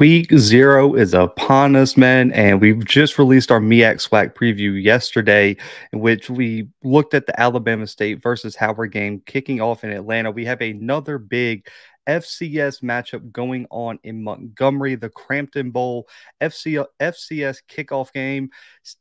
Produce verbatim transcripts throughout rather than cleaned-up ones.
Week zero is upon us, man, and we've just released our MEAC SWAC preview yesterday, in which we looked at the Alabama State versus Howard game kicking off in Atlanta. We have another big F C S matchup going on in Montgomery, the Crampton Bowl, F C S kickoff game,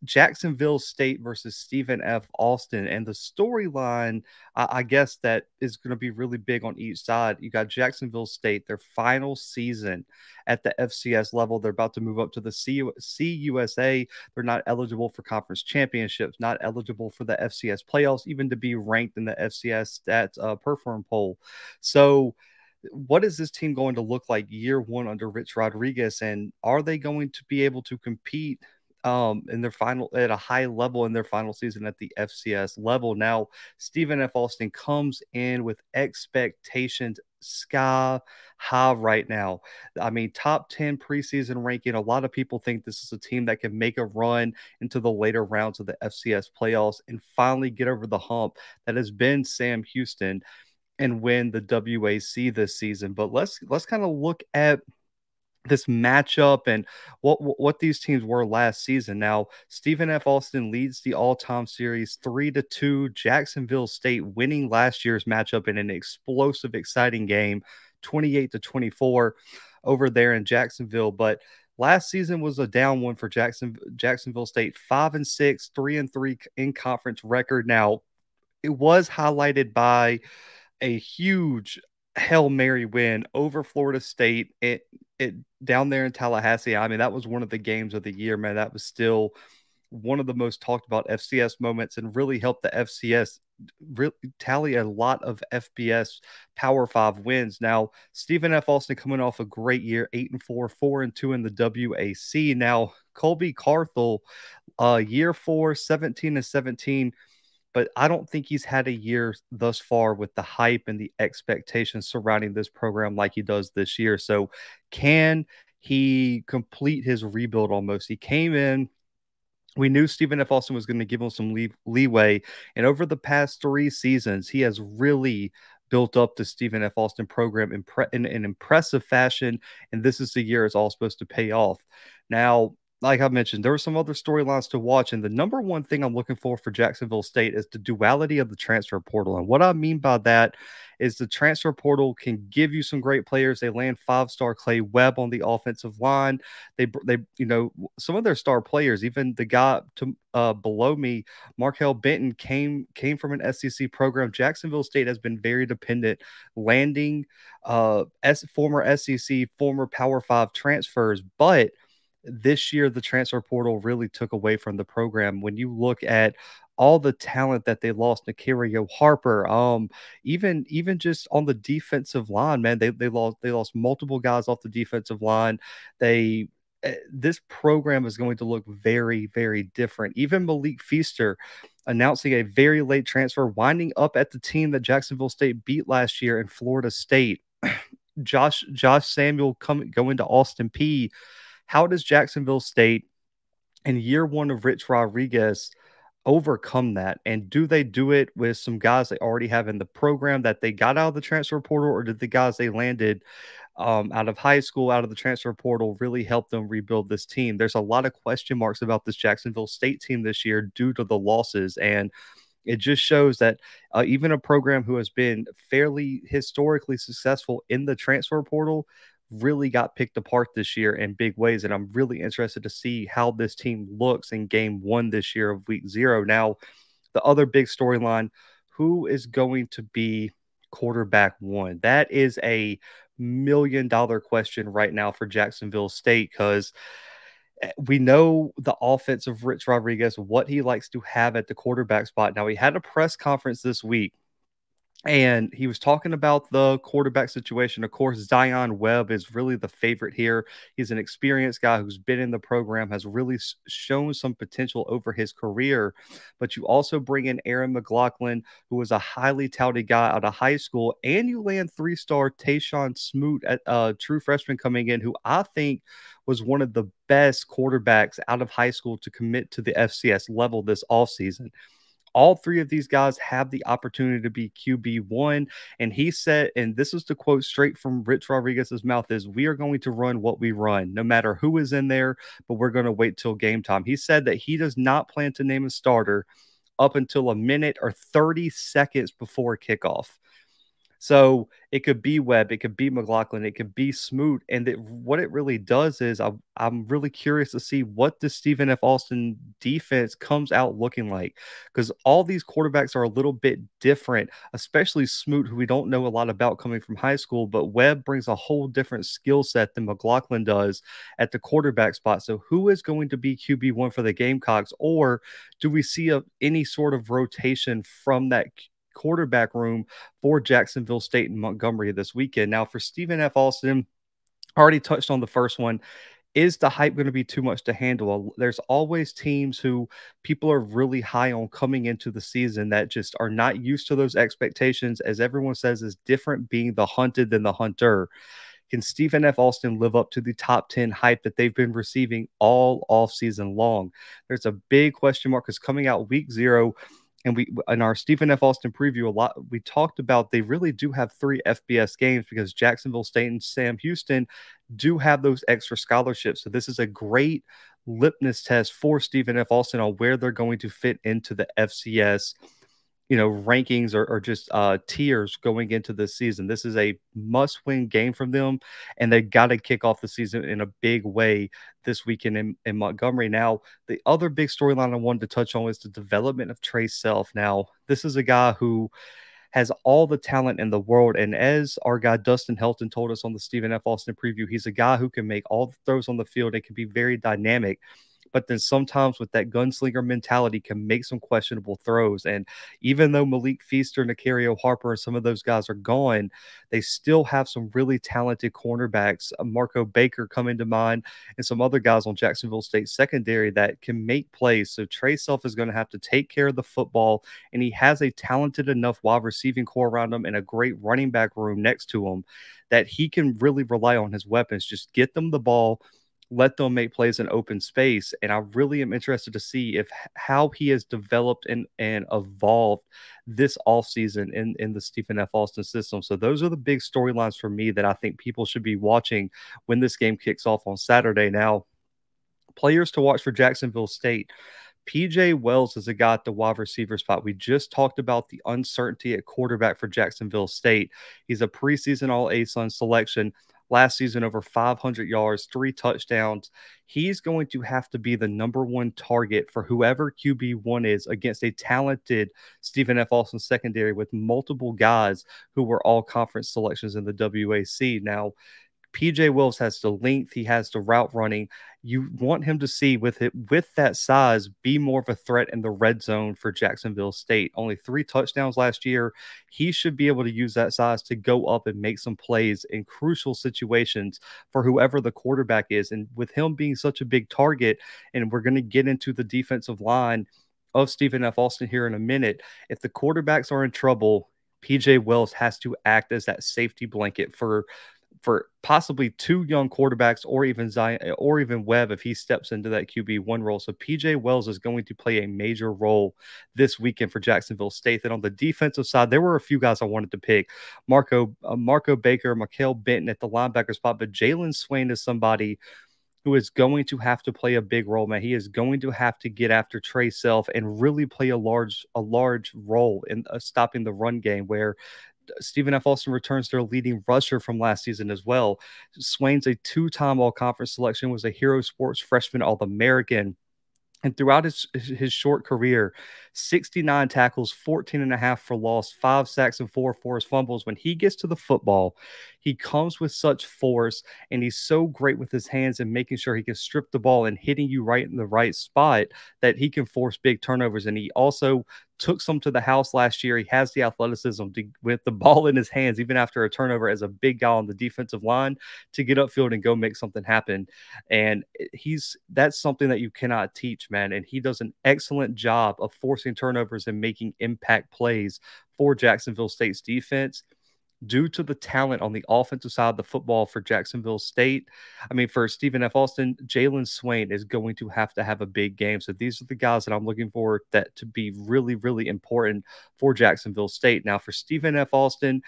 Jacksonville State versus Stephen F. Austin. And the storyline, I, I guess, that is going to be really big on each side. You got Jacksonville State, their final season at the F C S level. They're about to move up to the C U S A. They're not eligible for conference championships, not eligible for the F C S playoffs, even to be ranked in the F C S stats uh, perform poll. So what is this team going to look like year one under Rich Rodriguez? And are they going to be able to compete um, in their final at a high level in their final season at the F C S level? Now, Stephen F. Austin comes in with expectations sky high right now. I mean, top ten preseason ranking. A lot of people think this is a team that can make a run into the later rounds of the F C S playoffs and finally get over the hump that has been Sam Houston and win the W A C this season. But let's let's kind of look at this matchup and what what these teams were last season. Now, Stephen F. Austin leads the all-time series three to two. Jacksonville State winning last year's matchup in an explosive, exciting game, twenty-eight to twenty-four, over there in Jacksonville. But last season was a down one for Jackson Jacksonville State, five and six, three and three in conference record. Now, it was highlighted by a huge Hail Mary win over Florida State it it down there in Tallahassee. I mean, that was one of the games of the year, man. That was still one of the most talked about F C S moments and really helped the F C S really tally a lot of F B S Power Five wins. Now, Stephen F. Austin coming off a great year, eight and four, four and two in the W A C. Now, Colby Carthel, uh, year four, seventeen and seventeen. But I don't think he's had a year thus far with the hype and the expectations surrounding this program like he does this year. So can he complete his rebuild almost? He came in. We knew Stephen F. Austin was going to give him some lee leeway. And over the past three seasons, he has really built up the Stephen F. Austin program in, pre in an impressive fashion. And this is the year it's all supposed to pay off. Now, like I mentioned, there were some other storylines to watch, and the number one thing I'm looking for for Jacksonville State is the duality of the transfer portal. And what I mean by that is the transfer portal can give you some great players. They land five-star Clay Webb on the offensive line. They, they, you know, some of their star players, even the guy to, uh, below me, Markail Benton, came came from an S E C program. Jacksonville State has been very dependent landing uh, S, former S E C, former Power Five transfers, but this year, the transfer portal really took away from the program. When you look at all the talent that they lost, Nakario Harper, um, even even just on the defensive line, man, they they lost they lost multiple guys off the defensive line. They uh, this program is going to look very, very different. Even Malik Feaster announcing a very late transfer, winding up at the team that Jacksonville State beat last year in Florida State. Josh Josh Samuel coming going to Austin Peay. How does Jacksonville State in year one of Rich Rodriguez overcome that? And do they do it with some guys they already have in the program that they got out of the transfer portal, or did the guys they landed um, out of high school, out of the transfer portal, really help them rebuild this team? There's a lot of question marks about this Jacksonville State team this year due to the losses, and it just shows that uh, even a program who has been fairly historically successful in the transfer portal really got picked apart this year in big ways. And I'm really interested to see how this team looks in game one this year of week zero. Now, the other big storyline, who is going to be quarterback one? That is a million dollar question right now for Jacksonville State, because we know the offense of Rich Rodriguez, what he likes to have at the quarterback spot. Now, he had a press conference this week, and he was talking about the quarterback situation. Of course, Zion Webb is really the favorite here. He's an experienced guy who's been in the program, has really shown some potential over his career. But you also bring in Aaron McLaughlin, who was a highly touted guy out of high school. And you land three-star Tayshaun Smoot, a uh, true freshman coming in, who I think was one of the best quarterbacks out of high school to commit to the F C S level this offseason. all three of these guys have the opportunity to be Q B one. And he said, and this is the quote straight from Rich Rodriguez's mouth, is we are going to run what we run, no matter who is in there, but we're going to wait till game time. He said that he does not plan to name a starter up until a minute or thirty seconds before kickoff. So it could be Webb, it could be McLaughlin, it could be Smoot. And it, what it really does is I'm, I'm really curious to see what the Stephen F. Austin defense comes out looking like, because all these quarterbacks are a little bit different, especially Smoot, who we don't know a lot about coming from high school, but Webb brings a whole different skill set than McLaughlin does at the quarterback spot. So who is going to be Q B one for the Gamecocks, or do we see a, any sort of rotation from that quarterback room for Jacksonville State and Montgomery this weekend? Now, for Stephen F. Austin, already touched on the first one. Is the hype going to be too much to handle? There's always teams who people are really high on coming into the season that just are not used to those expectations. As everyone says, is different being the hunted than the hunter. Can Stephen F. Austin live up to the top ten hype that they've been receiving all offseason long? There's a big question mark, because coming out week zero, and we, in our Stephen F. Austin preview, a lot we talked about, they really do have three F B S games, because Jacksonville State and Sam Houston do have those extra scholarships. So this is a great litmus test for Stephen F. Austin on where they're going to fit into the F C S, you know, rankings or, or just uh, tiers going into this season. This is a must-win game from them, and they got to kick off the season in a big way this weekend in, in Montgomery. Now, the other big storyline I wanted to touch on is the development of Trey Self. Now, this is a guy who has all the talent in the world, and as our guy Dustin Helton told us on the Stephen F. Austin preview, he's a guy who can make all the throws on the field and can be very dynamic, but then sometimes with that gunslinger mentality can make some questionable throws. And even though Malik Feaster, Nakario Harper, and some of those guys are gone, they still have some really talented cornerbacks. Marco Baker coming to mind, and some other guys on Jacksonville State secondary that can make plays. So Trey Self is going to have to take care of the football, and he has a talented enough wide receiving core around him and a great running back room next to him that he can really rely on his weapons. Just get them the ball, let them make plays in open space. And I really am interested to see if how he has developed and, and evolved this offseason in, in the Stephen F. Austin system. So those are the big storylines for me that I think people should be watching when this game kicks off on Saturday. Now, players to watch for Jacksonville State. P J. Wells is a guy at the wide receiver spot. We just talked about the uncertainty at quarterback for Jacksonville State. He's a preseason All A S U N selection. Last season, over five hundred yards, three touchdowns. He's going to have to be the number one target for whoever Q B one is against a talented Stephen F. Austin secondary with multiple guys who were all conference selections in the W A C. Now, P J. Wells has the length. He has the route running. You want him to see with it with that size be more of a threat in the red zone for Jacksonville State. Only three touchdowns last year. He should be able to use that size to go up and make some plays in crucial situations for whoever the quarterback is. And with him being such a big target, and we're going to get into the defensive line of Stephen F. Austin here in a minute, if the quarterbacks are in trouble, P J. Wells has to act as that safety blanket for for possibly two young quarterbacks or even Zion or even Webb if he steps into that Q B one role. So P J. Wells is going to play a major role this weekend for Jacksonville State. Then on the defensive side, there were a few guys I wanted to pick. Marco, uh, Marco Baker, Markail Benton at the linebacker spot, but Jalen Swain is somebody who is going to have to play a big role, man. He is going to have to get after Trey Self and really play a large, a large role in uh, stopping the run game, where Stephen F. Austin returns their leading rusher from last season as well. Swain's a two-time all-conference selection, was a Hero Sports freshman All-American. And throughout his, his short career, sixty-nine tackles, fourteen and a half for loss, five sacks, and four forced fumbles. When he gets to the football, he comes with such force, and he's so great with his hands and making sure he can strip the ball and hitting you right in the right spot that he can force big turnovers. And he also took some to the house last year. He has the athleticism to, with the ball in his hands, even after a turnover as a big guy on the defensive line, to get upfield and go make something happen. And he's that's something that you cannot teach, man. And he does an excellent job of forcing turnovers and making impact plays for Jacksonville State's defense. due to the talent on the offensive side of the football for Jacksonville State. I mean, for Stephen F. Austin, Jalen Swain is going to have to have a big game. So these are the guys that I'm looking for that to be really, really important for Jacksonville State. Now, for Stephen F. Austin,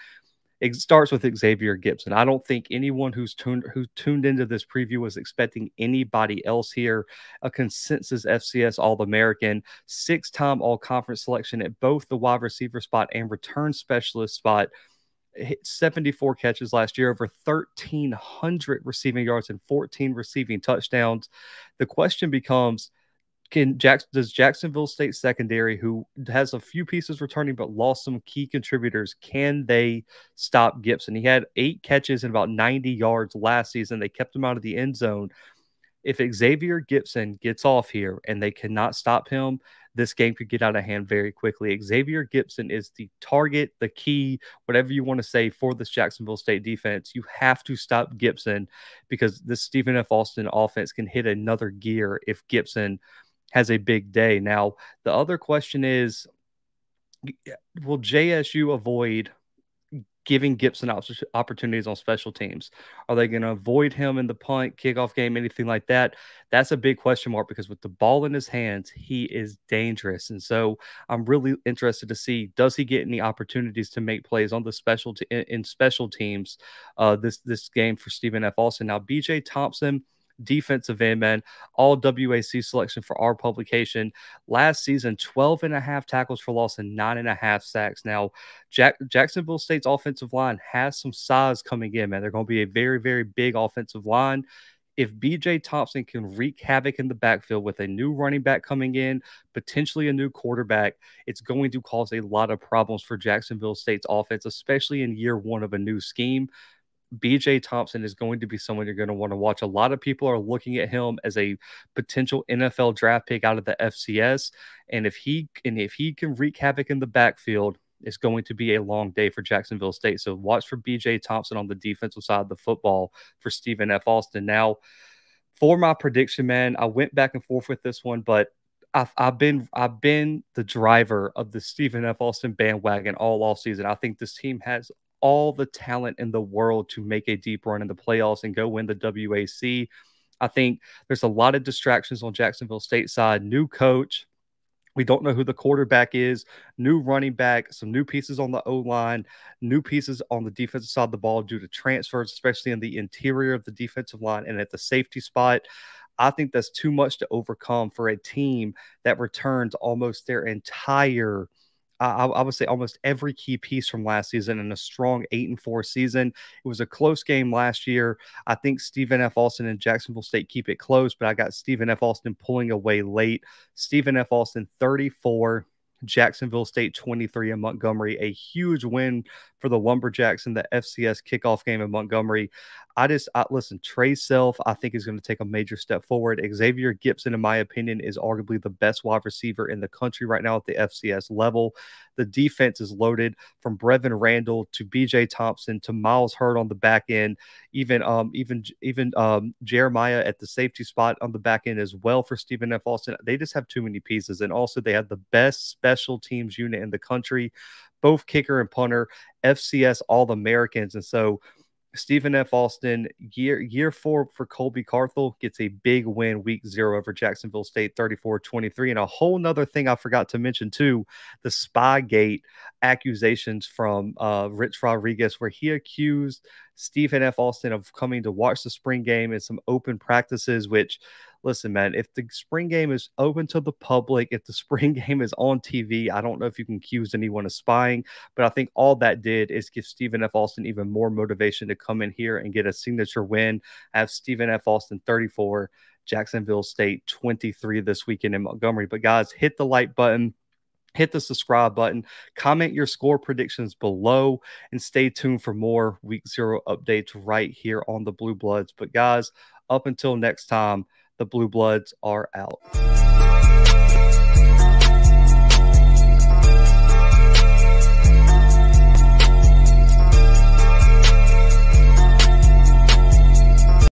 it starts with Xavier Gibson. I don't think anyone who's tuned who tuned into this preview was expecting anybody else here. A consensus F C S All-American, six-time All-Conference selection at both the wide receiver spot and return specialist spot. Hit seventy-four catches last year, over thirteen hundred receiving yards and fourteen receiving touchdowns. The question becomes, Can Jack, does Jacksonville State secondary, who has a few pieces returning but lost some key contributors, can they stop Gibson? He had eight catches and about ninety yards last season. They kept him out of the end zone. If Xavier Gibson gets off here and they cannot stop him, this game could get out of hand very quickly. Xavier Gibson is the target, the key, whatever you want to say, for this Jacksonville State defense. You have to stop Gibson, because this Stephen F. Austin offense can hit another gear if Gibson has a big day. Now, the other question is, will J S U avoid giving Gibson opportunities on special teams? Are they going to avoid him in the punt, kickoff game, anything like that? That's a big question mark, because with the ball in his hands, he is dangerous. And so I'm really interested to see, does he get any opportunities to make plays on the special in, in special teams uh, this, this game for Stephen F. Austin? Now, B J. Thompson, defensive end, man, all W A C selection for our publication last season, twelve and a half tackles for loss and nine and a half sacks. Now, Jack Jacksonville State's offensive line has some size coming in, man. They're going to be a very, very big offensive line. If B J. Thompson can wreak havoc in the backfield with a new running back coming in, potentially a new quarterback, it's going to cause a lot of problems for Jacksonville State's offense, especially in year one of a new scheme. B J. Thompson is going to be someone you're going to want to watch. A lot of people are looking at him as a potential N F L draft pick out of the F C S, and if he and if he can wreak havoc in the backfield, it's going to be a long day for Jacksonville State. So watch for B J. Thompson on the defensive side of the football for Stephen F. Austin. Now, for my prediction, man, I went back and forth with this one, but I've, I've been I've been the driver of the Stephen F. Austin bandwagon all offseason. I think this team has all the talent in the world to make a deep run in the playoffs and go win the W A C. I think there's a lot of distractions on Jacksonville State's side. New coach, we don't know who the quarterback is, new running back, some new pieces on the O-line, new pieces on the defensive side of the ball due to transfers, especially in the interior of the defensive line and at the safety spot. I think that's too much to overcome for a team that returns almost their entire I, I would say almost every key piece from last season in a strong eight and four season. It was a close game last year. I think Stephen F. Austin and Jacksonville State keep it close, but I got Stephen F. Austin pulling away late. Stephen F. Austin thirty-four, Jacksonville State twenty-three in Montgomery. A huge win for the Lumberjacks in the F C S kickoff game in Montgomery. I just I, listen, Trey Self, I think, is going to take a major step forward. Xavier Gibson, in my opinion, is arguably the best wide receiver in the country right now at the F C S level. The defense is loaded, from Brevin Randall to B J. Thompson to Miles Hurd on the back end, even um even even um Jeremiah at the safety spot on the back end as well for Stephen F. Austin. They just have too many pieces, and also they have the best special teams unit in the country, both kicker and punter, F C S All-Americans. And so Stephen F. Austin, year year four for Colby Carthel, gets a big win week zero over Jacksonville State, thirty-four twenty-three. And a whole nother thing I forgot to mention too, the Spygate accusations from uh, Rich Rodriguez, where he accused Stephen F. Austin of coming to watch the spring game and some open practices, which, listen, man, if the spring game is open to the public, if the spring game is on T V, I don't know if you can accuse anyone of spying, but I think all that did is give Stephen F. Austin even more motivation to come in here and get a signature win. I have Stephen F. Austin thirty-four, Jacksonville State twenty-three this weekend in Montgomery. But guys, hit the like button, hit the subscribe button, comment your score predictions below, and stay tuned for more week zero updates right here on the Blue Bloods. But guys, up until next time, the Blue Bloods are out.